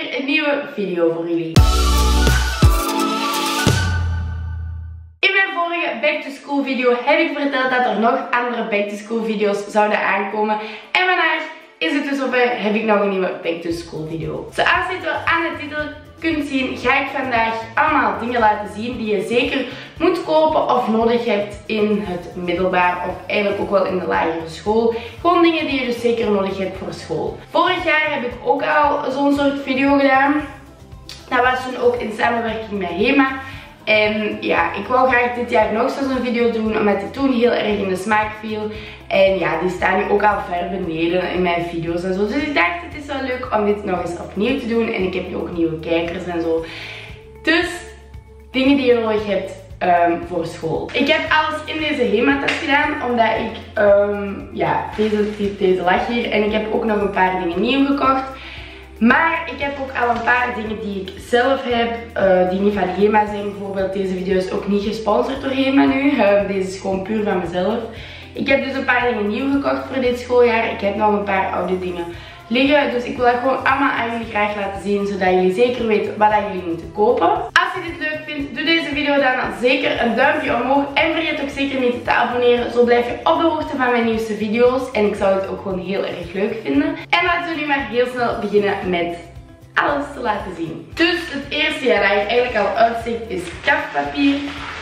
weer een nieuwe video voor jullie. In mijn vorige back to school video heb ik verteld dat er nog andere back to school video's zouden aankomen. En vandaag is het dus zover, heb ik nog een nieuwe back to school video. Zoals je wel aan de titel kunt zien, ga ik vandaag allemaal dingen laten zien die je zeker moet kopen of nodig hebt in het middelbaar of eigenlijk ook wel in de lagere school. Gewoon dingen die je dus zeker nodig hebt voor school. Vorig jaar heb ik ook al zo'n soort video gedaan. Dat was toen ook in samenwerking met HEMA. En ja, ik wou graag dit jaar nog zo'n video doen, omdat die toen heel erg in de smaak viel. En ja, die staan nu ook al ver beneden in mijn video's en zo. Dus ik dacht, het is wel leuk om dit nog eens opnieuw te doen. En ik heb nu ook nieuwe kijkers en zo. Dus, dingen die je nodig hebt voor school. Ik heb alles in deze HEMA-tas gedaan, omdat ik, ja, deze lag hier. En ik heb ook nog een paar dingen nieuw gekocht. Maar ik heb ook al een paar dingen die ik zelf heb, die niet van HEMA zijn. Bijvoorbeeld deze video is ook niet gesponsord door HEMA nu. Deze is gewoon puur van mezelf. Ik heb dus een paar dingen nieuw gekocht voor dit schooljaar. Ik heb nog een paar oude dingen liggen. Dus ik wil dat gewoon allemaal aan jullie graag laten zien, zodat jullie zeker weten wat jullie moeten kopen. Als je dit leuk vindt, doe deze video dan zeker een duimpje omhoog. En vergeet ook zeker niet te abonneren. Zo blijf je op de hoogte van mijn nieuwste video's. En ik zou het ook gewoon heel erg leuk vinden. En laten we nu maar heel snel beginnen met alles te laten zien. Dus het eerste dat je eigenlijk al uitsteekt is kraftpapier.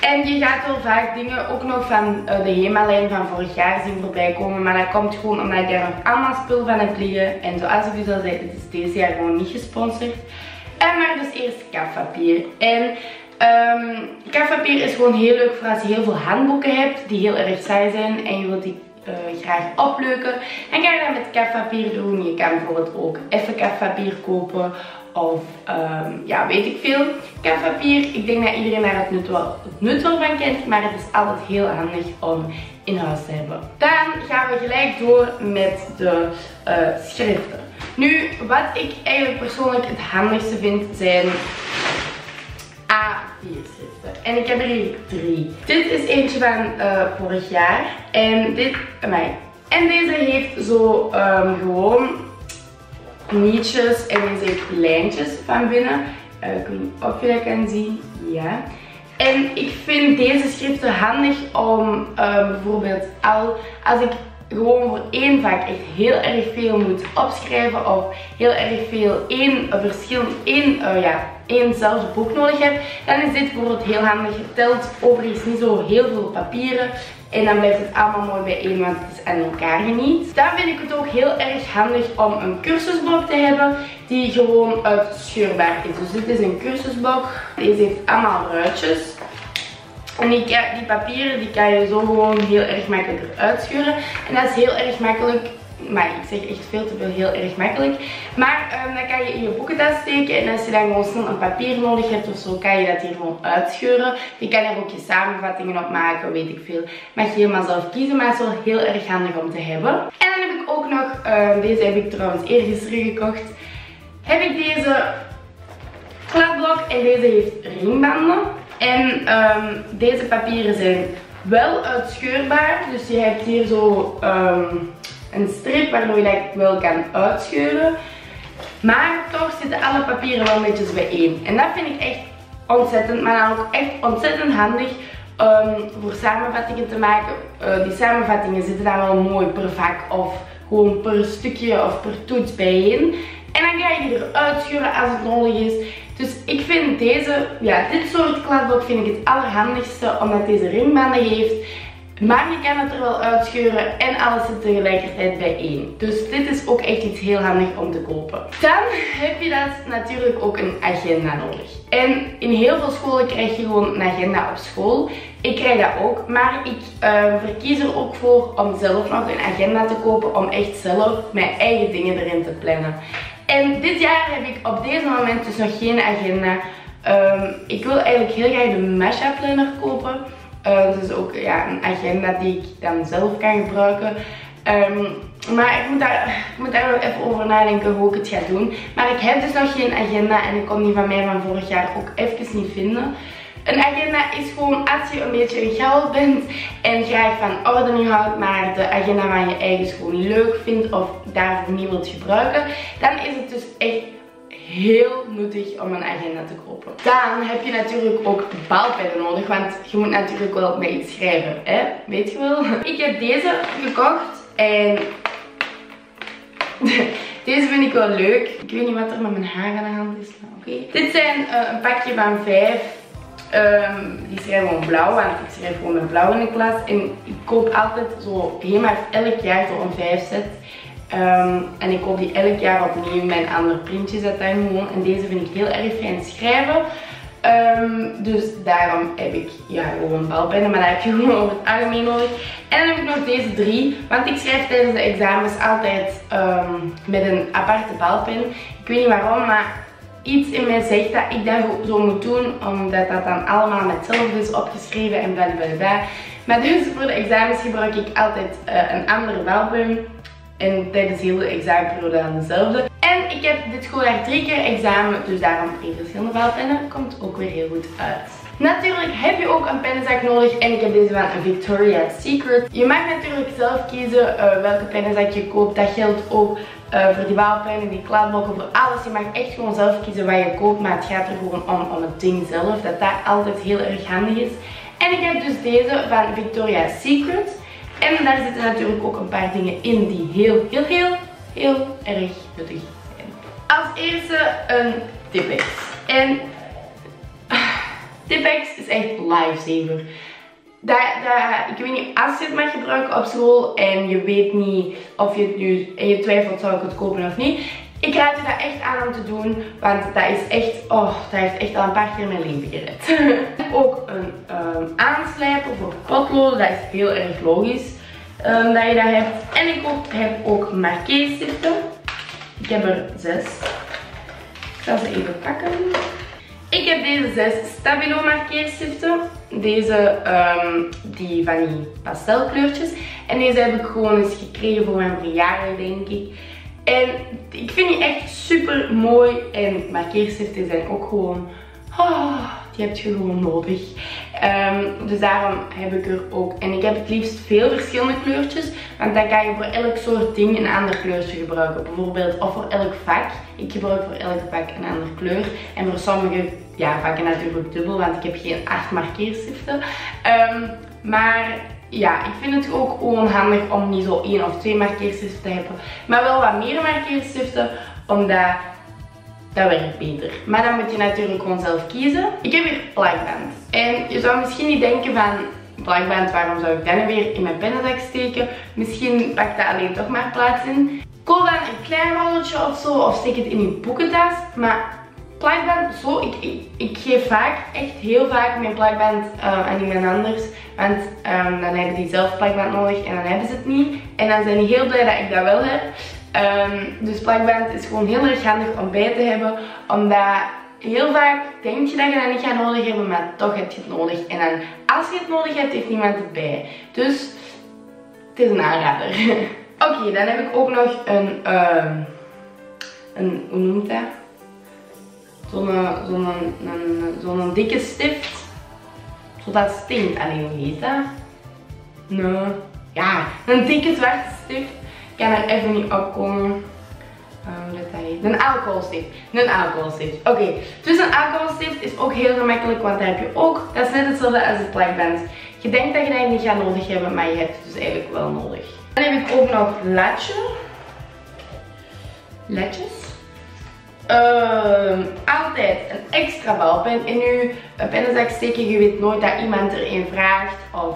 En je gaat wel vaak dingen ook nog van de HEMA-lijn van vorig jaar zien voorbij komen. Maar dat komt gewoon omdat ik daar nog allemaal spul van heb liggen. En zoals ik dus al zei, het is deze jaar gewoon niet gesponsord. En maar dus eerst kraftpapier. En kraftpapier is gewoon heel leuk voor als je heel veel handboeken hebt die heel erg saai zijn en je wilt die graag opleuken. En kan je dat met kraftpapier doen. Je kan bijvoorbeeld ook effen kraftpapier kopen. Of ja, weet ik veel. Kraftpapier, ik denk dat iedereen daar het nut wel van kent. Maar het is altijd heel handig om in huis te hebben. Dan gaan we gelijk door met de schriften. Nu, wat ik eigenlijk persoonlijk het handigste vind zijn A4 schriften. En ik heb er hier 3. Dit is eentje van vorig jaar. En dit, en deze heeft zo gewoon nietjes en deze heeft lijntjes van binnen. Ik weet niet of je dat kan zien. Ja. En ik vind deze schriften handig om bijvoorbeeld als ik gewoon voor één vak echt heel erg veel moet opschrijven of heel erg veel éénzelfde boek nodig heb, dan is dit bijvoorbeeld heel handig. Het telt overigens niet zo heel veel papieren en dan blijft het allemaal mooi bijeen, want het is aan elkaar geniet. Dan vind ik het ook heel erg handig om een cursusblok te hebben die gewoon uitscheurbaar is. Dus dit is een cursusblok. Deze heeft allemaal ruitjes. En die papieren die kan je zo gewoon heel erg makkelijk uitscheuren. En dat is heel erg makkelijk. Maar ik zeg echt veel te veel, heel erg makkelijk. Maar dat kan je in je boekentas steken. En als je dan gewoon snel een papier nodig hebt of zo, kan je dat hier gewoon uitscheuren. Je kan er ook je samenvattingen op maken, weet ik veel. Mag je helemaal zelf kiezen, maar het is wel heel erg handig om te hebben. En dan heb ik ook nog, deze heb ik trouwens eergisteren gekocht. Heb ik deze kladblok en deze heeft ringbanden. En deze papieren zijn wel uitscheurbaar. Dus je hebt hier zo een strip waardoor je dat wel kan uitscheuren. Maar toch zitten alle papieren wel netjes bijeen. En dat vind ik echt ontzettend, maar dan ook echt ontzettend handig voor samenvattingen te maken. Die samenvattingen zitten dan wel mooi per vak of gewoon per stukje of per toets bijeen. En dan ga je die eruit scheuren als het nodig is. Dus ik vind dit soort kladblok vind ik het allerhandigste, omdat deze ringbanden heeft. Maar je kan het er wel uitscheuren en alles zit tegelijkertijd bijeen. Dus dit is ook echt iets heel handig om te kopen. Dan heb je dat natuurlijk ook een agenda nodig. En in heel veel scholen krijg je gewoon een agenda op school. Ik krijg dat ook, maar ik verkies er ook voor om zelf nog een agenda te kopen. Om echt zelf mijn eigen dingen erin te plannen. En dit jaar heb ik op deze moment dus nog geen agenda. Ik wil eigenlijk heel graag de Masha Planner kopen. Dus ook ja, een agenda die ik dan zelf kan gebruiken. Maar ik moet daar nog even over nadenken hoe ik het ga doen. Maar ik heb dus nog geen agenda en ik kon die van mij van vorig jaar ook even niet vinden. Een agenda is gewoon als je een beetje een chaot bent en graag van ordening houdt, maar de agenda waar je eigen school niet leuk vindt of daarvoor niet wilt gebruiken, dan is het dus echt heel nuttig om een agenda te kopen. Dan heb je natuurlijk ook bepaalpennen nodig, want je moet natuurlijk wel met iets schrijven, hè? Weet je wel? Ik heb deze gekocht en deze vind ik wel leuk. Ik weet niet wat er met mijn haar aan de hand is, maar oké. Dit zijn een pakje van 5. Die schrijven gewoon blauw, want ik schrijf gewoon met blauw in de klas. En ik koop altijd zo, HEMA heeft elk jaar zo'n 5 set. En ik koop die elk jaar opnieuw met een ander printje zet daar gewoon. En deze vind ik heel erg fijn schrijven. Dus daarom heb ik ja, gewoon balpennen, maar daar heb je gewoon over het algemeen nodig. En dan heb ik nog deze 3, want ik schrijf tijdens de examens altijd met een aparte balpen. Ik weet niet waarom, maar iets in mij zegt dat ik dat zo moet doen, omdat dat dan allemaal met hetzelfde is opgeschreven en blablabla. Maar dus voor de examens gebruik ik altijd een andere balpen. En tijdens heel de examenperiode aan dezelfde. En ik heb dit schooljaar 3 keer examen, dus daarom 3 verschillende balpennen. Komt ook weer heel goed uit. Natuurlijk heb je ook een pennenzak nodig en ik heb deze van Victoria's Secret. Je mag natuurlijk zelf kiezen welke pennenzak je koopt. Dat geldt ook voor die balpennen, die kladblokken, voor alles. Je mag echt gewoon zelf kiezen wat je koopt, maar het gaat er gewoon om het ding zelf. Dat dat altijd heel erg handig is. En ik heb dus deze van Victoria's Secret. En daar zitten natuurlijk ook een paar dingen in die heel erg nuttig zijn. Als eerste een Tipex. En Tipex is echt lifesaver. Ik weet niet, als je het mag gebruiken op school en je weet niet of je het nu, en je twijfelt zou ik het kopen of niet. Ik raad je dat echt aan om te doen, want dat is echt, oh, dat heeft echt al een paar keer mijn leven gered. Ook een aanslijper voor potloden, dat is heel erg logisch dat je dat hebt. En ik heb ook markeerstiften. Ik heb er 6. Ik zal ze even pakken. Ik heb deze 6 Stabilo markeerstiften. Deze, die van die pastelkleurtjes. En deze heb ik gewoon eens gekregen voor mijn verjaardag, denk ik. En ik vind die echt super mooi. En markeerstiften zijn ook gewoon, oh, die heb je gewoon nodig. Dus daarom heb ik er ook. En ik heb het liefst veel verschillende kleurtjes. Want dan kan je voor elk soort ding een ander kleurtje gebruiken. Bijvoorbeeld, of voor elk vak. Ik gebruik voor elk vak een andere kleur. En voor sommige ja, vakken natuurlijk dubbel, want ik heb geen 8 markeerstiften. Maar ja, ik vind het ook onhandig om niet zo 1 of 2 markeerstiften te hebben. Maar wel wat meer markeerstiften, omdat dat werkt beter. Maar dan moet je natuurlijk gewoon zelf kiezen. Ik heb hier plakband. En je zou misschien niet denken van, plakband, waarom zou ik dat weer in mijn pennenzak steken? Misschien pakt dat alleen toch maar plaats in. Koop dan een klein rolletje of zo, of steek het in je boekentas. Maar plakband, zo, ik geef vaak, echt heel vaak mijn plakband aan iemand anders. Want dan hebben die zelf plakband nodig en dan hebben ze het niet. En dan zijn die heel blij dat ik dat wel heb. Dus plakband is gewoon heel erg handig om bij te hebben. Omdat heel vaak denk je dat je dat niet gaat nodig hebben, maar toch heb je het nodig. En dan als je het nodig hebt, heeft niemand het bij. Dus het is een aanrader. Oké, dan heb ik ook nog een, hoe noemt dat? Zo'n dikke stift. Zodat het stinkt. Alleen hoe heet dat? Nee. Ja, een dikke zwarte stift. Ik kan er even niet op komen. Hoe dat heet? Een alcoholstift. Een alcoholstift. Oké. Dus een alcoholstift is ook heel gemakkelijk. Want daar heb je ook. Dat is net hetzelfde als het plakband. Je denkt dat je dat niet gaat nodig hebben. Maar je hebt het dus eigenlijk wel nodig. Dan heb ik ook nog latjes. Altijd een extra balpen in je pennenzak steken. Je weet nooit dat iemand er een vraagt of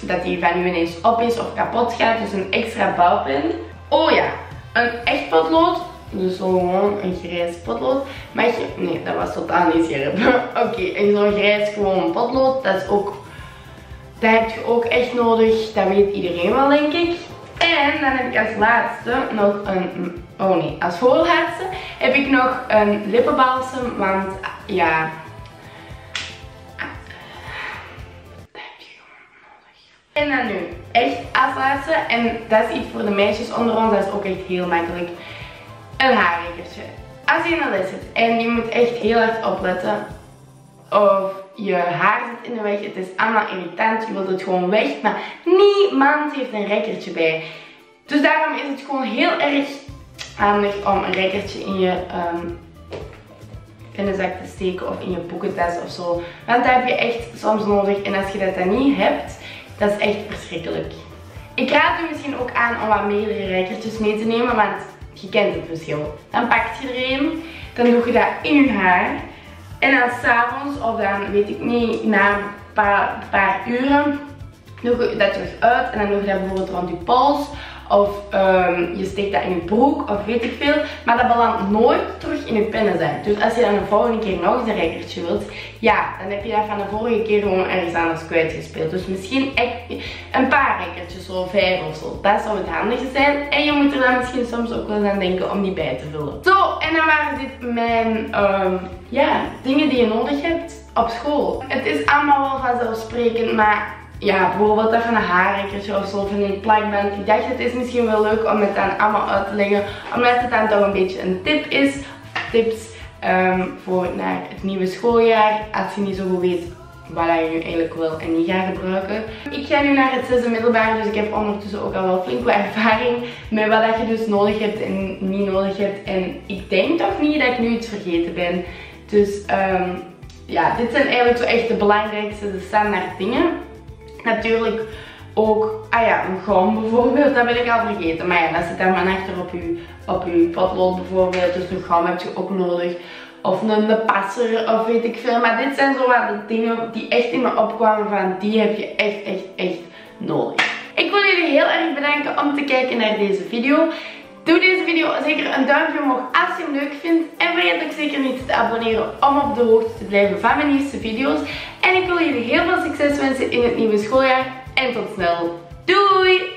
dat die van u ineens op is of kapot gaat. Dus een extra balpen. Oh ja, een echt potlood. Dus gewoon een grijs potlood. Mag je... Nee, dat was totaal niet scherp. Oké, en zo'n grijs gewoon potlood. Dat is ook... Dat heb je ook echt nodig. Dat weet iedereen wel, denk ik. En dan heb ik als laatste nog een... Oh nee, als voorlaatste heb ik nog een lippenbalsem, want ja, dat heb je gewoon nodig. En dan nu, echt als laatste, en dat is iets voor de meisjes onder ons, dat is ook echt heel makkelijk, een haarrekkertje. Als je in de les zit en je moet echt heel hard opletten of je haar zit in de weg, het is allemaal irritant, je wilt het gewoon weg, maar niemand heeft een rekkertje bij. Dus daarom is het gewoon heel erg handig om een lekkertje in je binnenzak te steken of in je boekentas of zo. Want dat heb je echt soms nodig en als je dat dan niet hebt, dat is echt verschrikkelijk. Ik raad u misschien ook aan om wat meerdere rekkertjes mee te nemen, want je kent het verschil. Dan pakt je er een, dan doe je dat in je haar. En dan s'avonds, of dan weet ik niet, na een paar uren, doe je dat terug uit. En dan doe je dat bijvoorbeeld rond je pols, of je steekt dat in je broek, of weet ik veel. Maar dat belandt nooit terug in je pinnenzak. Dus als je dan de volgende keer nog eens een rekkertje wilt, ja, dan heb je dat van de vorige keer gewoon ergens anders kwijtgespeeld. Dus misschien echt een paar rekkertjes, zo 5 of zo. Dat zou het handige zijn. En je moet er dan misschien soms ook wel eens aan denken om die bij te vullen. Zo, en dan waren dit mijn dingen die je nodig hebt op school. Het is allemaal wel vanzelfsprekend, maar ja, bijvoorbeeld dat van een haarrekkertje of zo, of een plakband. Ik dacht, het is misschien wel leuk om het dan allemaal uit te leggen, omdat het dan toch een beetje een tip is. Tips voor naar het nieuwe schooljaar, als je niet zo goed weet wat je nu eigenlijk wil en niet gaat gebruiken. Ik ga nu naar het 6e middelbaar, dus ik heb ondertussen ook al wel flink wat ervaring met wat je dus nodig hebt en niet nodig hebt. En ik denk toch niet dat ik nu iets vergeten ben. Dus ja, dit zijn eigenlijk zo echt de belangrijkste, de standaard dingen. Natuurlijk ook, een gom bijvoorbeeld, dat ben ik al vergeten. Maar ja, dat zit dan maar achter op je potlood bijvoorbeeld. Dus een gom heb je ook nodig. Of een passer, of weet ik veel. Maar dit zijn zo wat de dingen die echt in me opkwamen van, die heb je echt nodig. Ik wil jullie heel erg bedanken om te kijken naar deze video. Doe deze video zeker een duimpje omhoog als je hem leuk vindt. En vergeet ook zeker niet te abonneren om op de hoogte te blijven van mijn nieuwste video's. En ik wil jullie heel veel succes wensen in het nieuwe schooljaar. En tot snel. Doei!